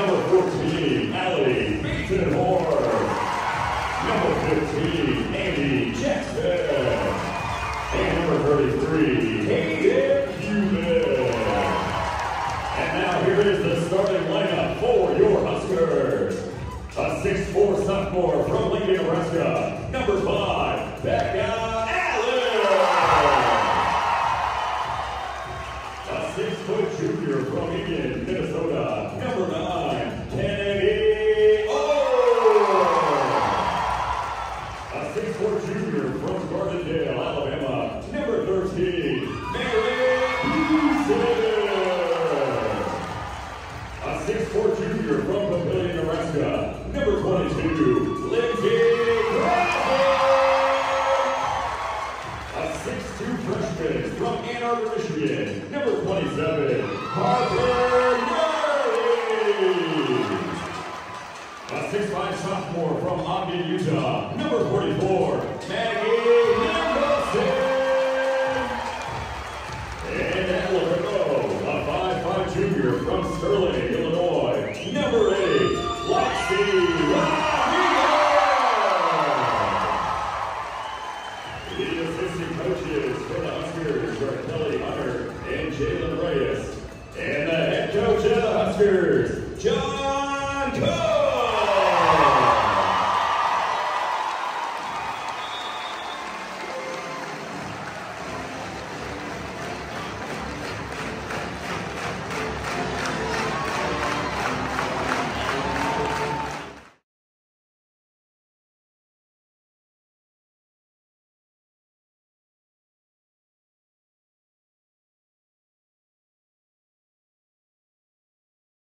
Number 14, Allie Beaton Moore. Number 15, Andy Jackson. And number 33, Hayden Cuban. And now here is the starting lineup for your Huskers. A 6'4" sophomore from Lincoln, Nebraska. Number 5, Becca Allen. A 6-foot junior from Eagan, Minnesota. Number 9, Kennedy O. A 6-foot junior from Gardendale, Alabama. Number 13, Mary Hughes. 6'4" junior from Papillion, Nebraska. Number 22, Lindsay Bradley. A 6'2" freshman from Ann Arbor, Michigan. Number 27, Carter. A 6'5" sophomore from Ogden, Utah. Number 44, Maggie Nicholson. Junior from Sterling, Illinois. Number 8, Lexi Rodriguez. The assistant coaches for the Huskers are Kelly Hunter and Jalen Reyes. And the head coach of the Huskers, John.